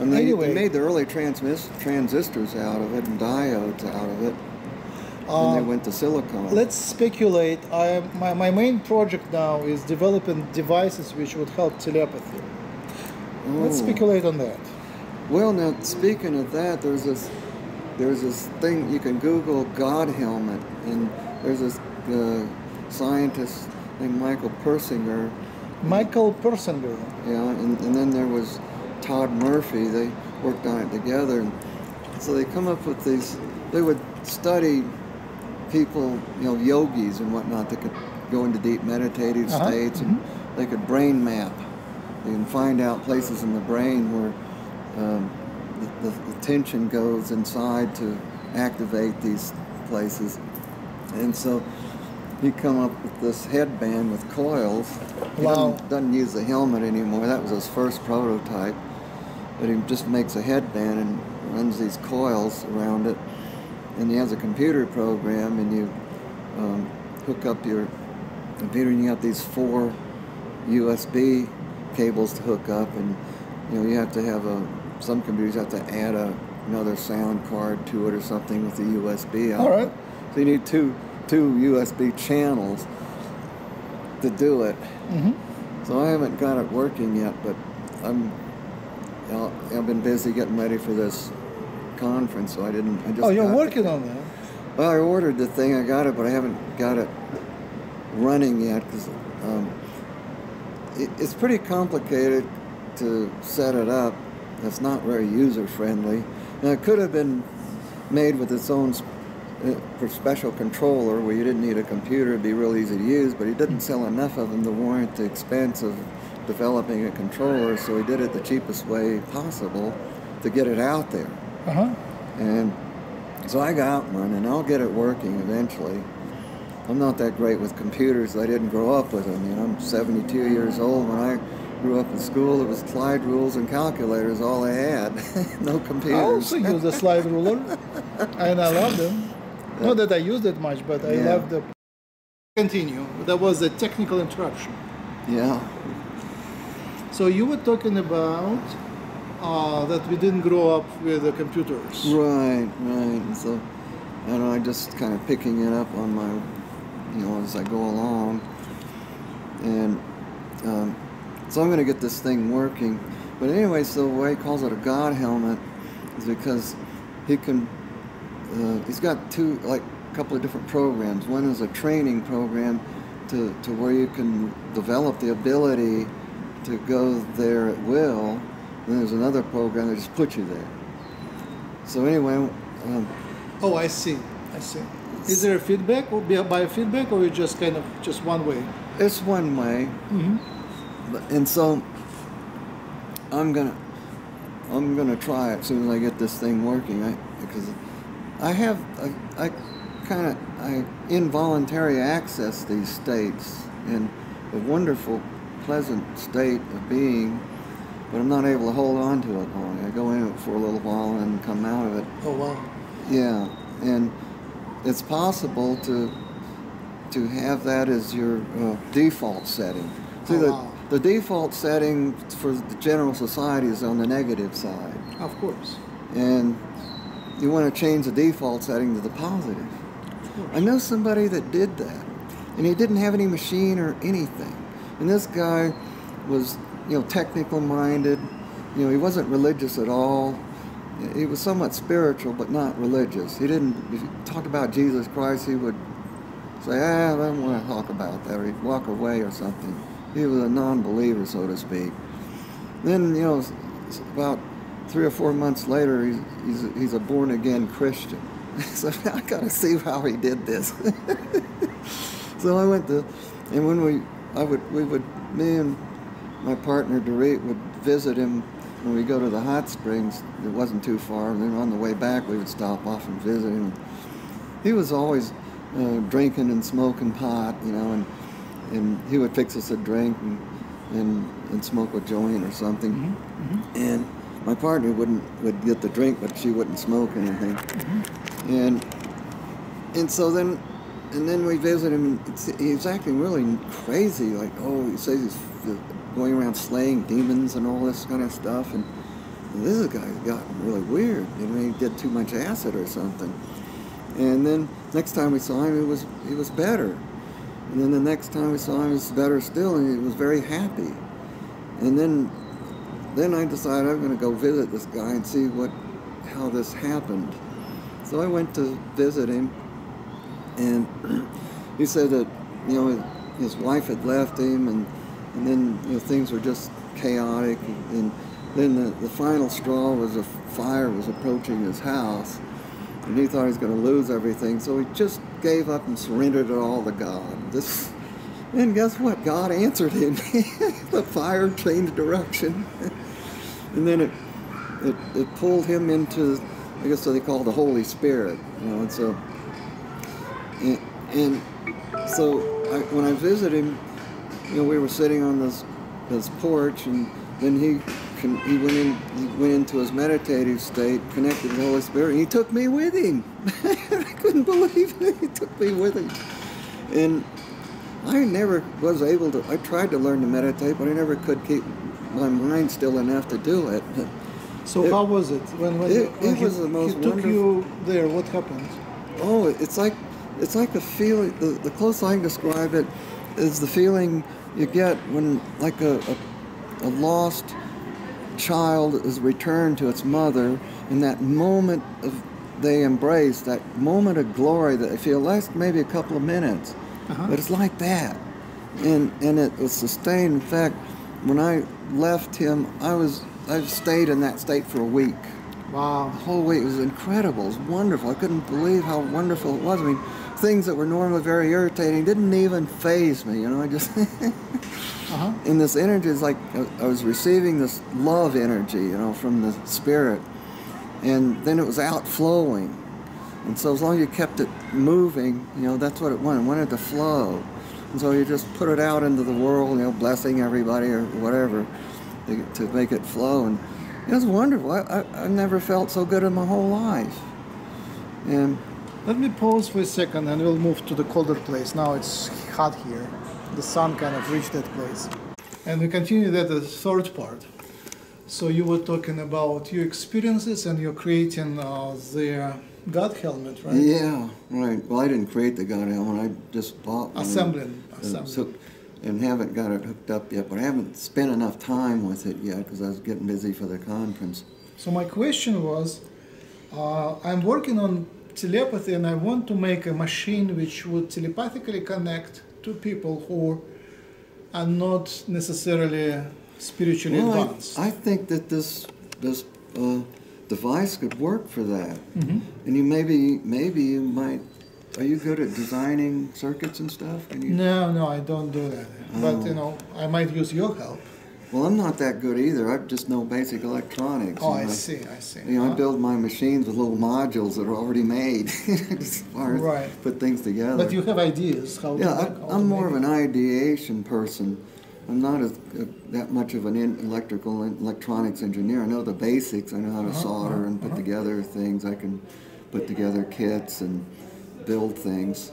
And they made the early transistors out of it and diodes out of it. Then they went to silicon. Let's speculate. My main project now is developing devices which would help telepathy. Let's speculate on that. Well, now speaking of that, there's this thing you can Google, God helmet, and there's this scientist named Michael Persinger. Michael Persinger. Yeah, and then there was Todd Murphy. They worked on it together, so they come up with these. They would study people, you know, yogis and whatnot that could go into deep meditative states, and they could brain map. They can find out places in the brain where the tension goes inside to activate these places. And so you come up with this headband with coils. He doesn't use the helmet anymore. That was his first prototype. But he just makes a headband and runs these coils around it. And he has a computer program, and you hook up your computer, and you have these 4 USB cables to hook up, and you know you have to have some computers have to add another sound card to it or something with the USB. All right. So you need two USB channels to do it. So I haven't got it working yet, but I've been busy getting ready for this conference, so I didn't. Oh, you're working on that? Well, I ordered the thing, I got it, but I haven't got it running yet because it's pretty complicated to set it up. It's not very user friendly. Now, it could have been made with its own special controller where you didn't need a computer, it'd be real easy to use, but he didn't sell enough of them to warrant the expense of developing a controller, so he did it the cheapest way possible to get it out there. And so I got one, and I'll get it working eventually. I'm not that great with computers. I didn't grow up with them. You know, I'm 72 years old. When I grew up in school, it was slide rules and calculators all I had. No computers. I also used a slide ruler, and I loved them. Not that I used it much, but I loved them. Continue. That was a technical interruption. Yeah. So you were talking about that we didn't grow up with the computers. Right, right. So, I don't know, I'm just kind of picking it up on my, you know, as I go along. And so I'm going to get this thing working. But anyway, so why he calls it a God helmet is because he can, he's got two, like, couple of different programs. One is a training program to where you can develop the ability to go there at will. Then there's another program that just puts you there. So anyway, oh, I see. I see. Is there a feedback or biofeedback, or it's just kind of just one way? It's one way. Mm-hmm. And so I'm gonna try it as soon as I get this thing working. Because I involuntarily access these states in a wonderful, pleasant state of being, but I'm not able to hold on to it long. I go in it for a little while and come out of it. Oh wow! Yeah, and it's possible to have that as your default setting. See, the default setting for the general society is on the negative side. Of course. And you want to change the default setting to the positive. I know somebody that did that, and he didn't have any machine or anything. And this guy was, you know, technical minded. You know, he wasn't religious at all. He was somewhat spiritual, but not religious. He didn't, if you talked about Jesus Christ, he would say, "Ah, I don't want to talk about that," or he'd walk away or something. He was a non-believer, so to speak. Then, you know, about 3 or 4 months later, he's a born-again Christian. So I gotta see how he did this. So I went to, and when me and my partner Dorit would visit him when we go to the hot springs. It wasn't too far. And then on the way back, we would stop off and visit him. He was always drinking and smoking pot, you know, and he would fix us a drink and smoke a joint or something. Mm-hmm. And my partner would get the drink, but she wouldn't smoke anything. Mm-hmm. And so then, and then we visit him. He was acting really crazy, like, oh, he says he's going around slaying demons and all this kind of stuff. And this guy's gotten really weird. You know, he did too much acid or something. And then next time we saw him, he was better. And then the next time we saw him, he was better still, and he was very happy. And then I decided I'm going to go visit this guy and see how this happened. So I went to visit him, and he said that, you know, his wife had left him, and then, you know, things were just chaotic, and then the final straw was a fire was approaching his house, and he thought he was going to lose everything, so he just gave up and surrendered it all to God. And guess what? God answered him. The fire changed direction. And then it pulled him into, I guess what they call the Holy Spirit, you know. And so, when I visited him, you know, we were sitting on this porch, and then he went into his meditative state, connected to the Holy Spirit, and he took me with him. I couldn't believe it. He took me with him, and I never was able to. I tried to learn to meditate, but I never could keep my mind still enough to do it. So how was it? When he took you there, what happened? Oh, it's like a feeling. The closest I can describe it is the feeling you get when, like, a lost child is returned to its mother, and that moment they embrace, that moment of glory that they feel lasts maybe a couple of minutes. Uh-huh. But it's like that, and it was sustained. In fact, when I left him, I've stayed in that state for a week. Wow, the whole week. It was incredible. It was wonderful. I couldn't believe how wonderful it was. I mean, things that were normally very irritating didn't even faze me. You know, I just uh-huh. And this energy is like I was receiving this love energy, you know, from the spirit, and then it was outflowing. And so as long as you kept it moving, you know, that's what it wanted. It wanted to flow. And so you just put it out into the world, you know, blessing everybody or whatever to make it flow. And it was wonderful. I've never felt so good in my whole life. And Let me pause for a second and we'll move to the colder place. Now it's hot here. The sun kind of reached that place. And we continue that as the third part. So you were talking about your experiences and you're creating the God helmet, right? Yeah, right. Well, I didn't create the God helmet. I just bought one. Assembling. And haven't got it hooked up yet, but I haven't spent enough time with it yet because I was getting busy for the conference. So my question was, I'm working on telepathy and I want to make a machine which would telepathically connect to people who are not necessarily spiritually advanced. I think that this device could work for that. Mm-hmm. And you maybe you might. Are you good at designing circuits and stuff? No, I don't do that. Oh. But you know, I might use your help. Well, I'm not that good either. I just know basic electronics. Oh, I see. You know, I build my machines with little modules that are already made. Right. Put things together. But you have ideas. I'm more of an ideation person. I'm not that much of an electrical and electronics engineer. I know the basics. I know how to solder and put together things. I can put together kits and build things.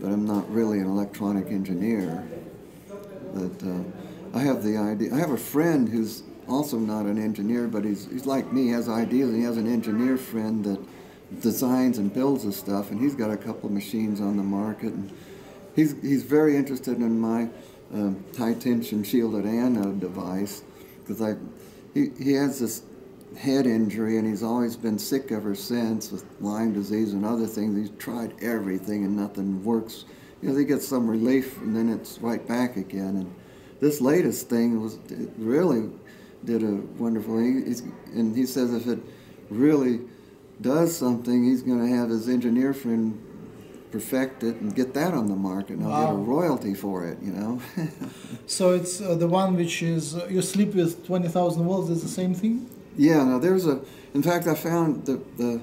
But I'm not really an electronic engineer. But I have the idea. I have a friend who's also not an engineer, but he's like me, has ideas, and he has an engineer friend that designs and builds this stuff, and he's got a couple of machines on the market. And he's very interested in my high-tension shielded anode device, because he has this head injury, and he's always been sick ever since with Lyme disease and other things. He's tried everything, and nothing works. You know, they get some relief, and then it's right back again. And this latest thing really did a wonderful thing, and he says if it really does something, he's going to have his engineer friend perfect it and get that on the market, and I'll get a royalty for it, you know. So it's the one which is, you sleep with 20,000 volts, is the same thing? Yeah, now there's in fact I found the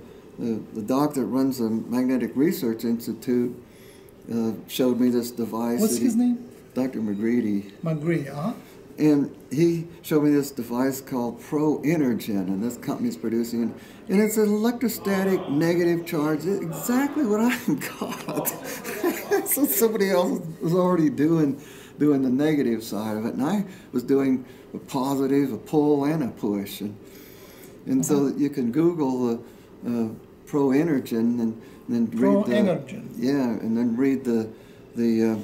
doc that runs the Magnetic Research Institute showed me this device. What's his name? Dr. McGreedy. McGreedy, And he showed me this device called Pro-Energen, and this company's producing it. And it's an electrostatic negative charge, exactly what I've got. So somebody else was already doing the negative side of it, and I was doing a positive, a pull, and a push. And so you can Google Pro-Energen and then read the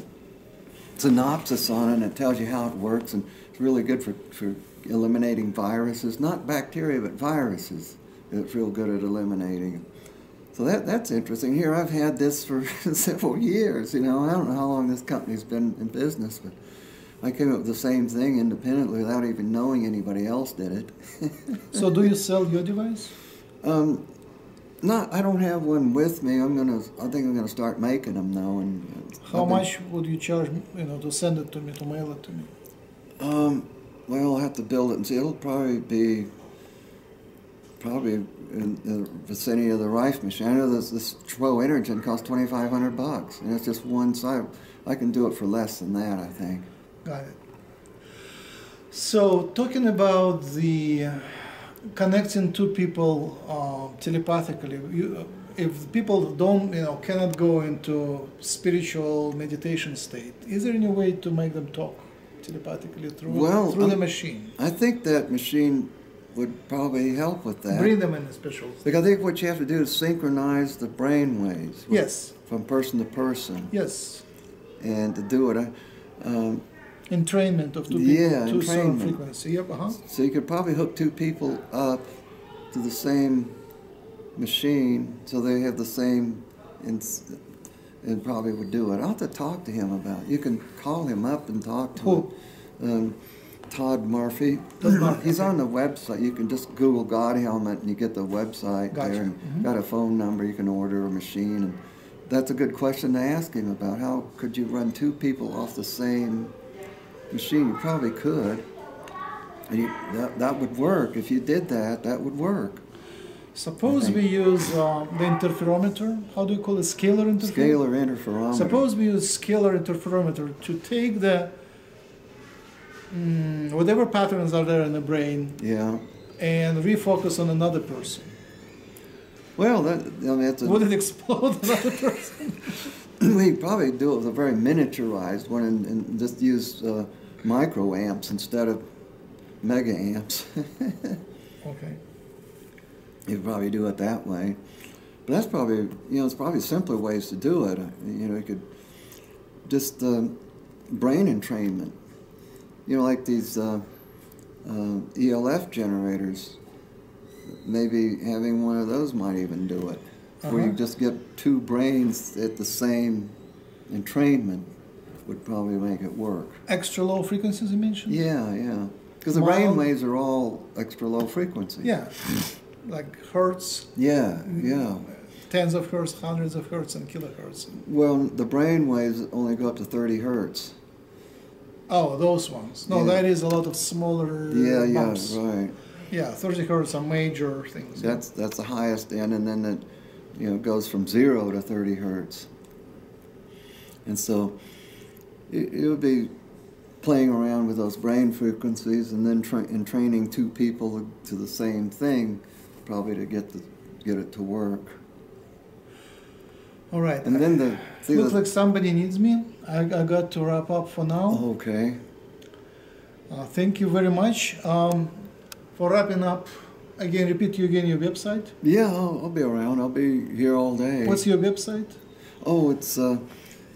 synopsis on it, and it tells you how it works, and it's really good for eliminating viruses, not bacteria, but viruses. It's real good at eliminating. So that's interesting. Here, I've had this for several years, you know. I don't know how long this company's been in business, but I came up with the same thing independently without even knowing anybody else did it. So do you sell your device? I don't have one with me. I think I'm gonna start making them now. And how much would you charge, you know, to send it to me, to mail it to me? Well, I'll have to build it and see. It'll probably be in the vicinity of the Rife machine. I know this Pro-Energen costs $2,500, and it's just one side. I can do it for less than that, I think. Got it. So talking about the connecting two people telepathically, if people don't, you know, cannot go into spiritual meditation state, is there any way to make them talk telepathically through the machine? I think that machine would probably help with that. Bring them in a special state. Because I think what you have to do is synchronize the brain waves. Yes. From person to person. Yes. And to do it, entrainment of two people to certain frequency. Yep, So you could probably hook two people up to the same machine, so they have the same, and probably would do it. I'll have to talk to him about it. You can call him up and talk to him. Todd Murphy. He's on the website. You can just Google God helmet and you get the website there. And got a phone number. You can order a machine. And that's a good question to ask him about. How could you run two people off the same machine? You probably could. And that would work. If you did that, that would work. Suppose we use the interferometer. How do you call it? Scalar interferometer? Scalar interferometer. Suppose we use scalar interferometer to take the whatever patterns are there in the brain, and refocus on another person. Well, that's a, would it explode another person? We probably do it with a very miniaturized one and just use microamps instead of mega amps. Okay. You'd probably do it that way. But that's probably, it's probably simpler ways to do it. You could just brain entrainment. Like these ELF generators. Maybe having one of those might even do it. Where you just get two brains at the same entrainment would probably make it work. Extra low frequencies you mentioned? Yeah, yeah. Because the brain waves are all extra low frequency. Yeah. Like hertz. Yeah, yeah. Tens of hertz, hundreds of hertz, and kilohertz. Well, the brain waves only go up to 30 hertz. Oh, those ones. No, yeah. That is a lot of smaller bumps. Yeah, right. Yeah, 30 hertz are major things. That's the highest end, and then it goes from 0 to 30 hertz. And so it would be playing around with those brain frequencies and then training two people to the same thing, probably to get it to work. All right. And then looks like somebody needs me. I got to wrap up for now. Okay. Thank you very much. For wrapping up, repeat your website. Yeah, I'll be around. I'll be here all day. What's your website? Oh, it's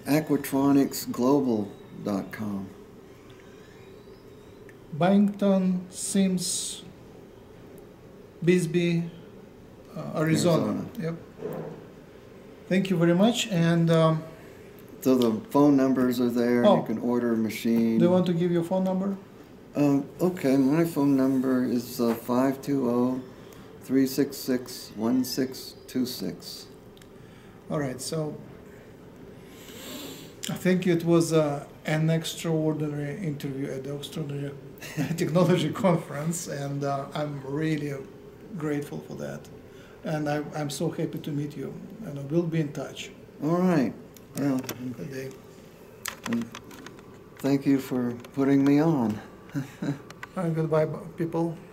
AquatronicsGlobal.com. Byington Sims, Bisbee, Arizona. Yep. Thank you very much. And so the phone numbers are there. Oh, you can order a machine. Do you want to give your phone number? Okay, my phone number is 520-366-1626. All right, so I think it was an extraordinary interview at the Extraordinary Technology Conference, and I'm really grateful for that. And I'm so happy to meet you, and I will be in touch. All right. Well, good day. And thank you for putting me on. All right, goodbye, people.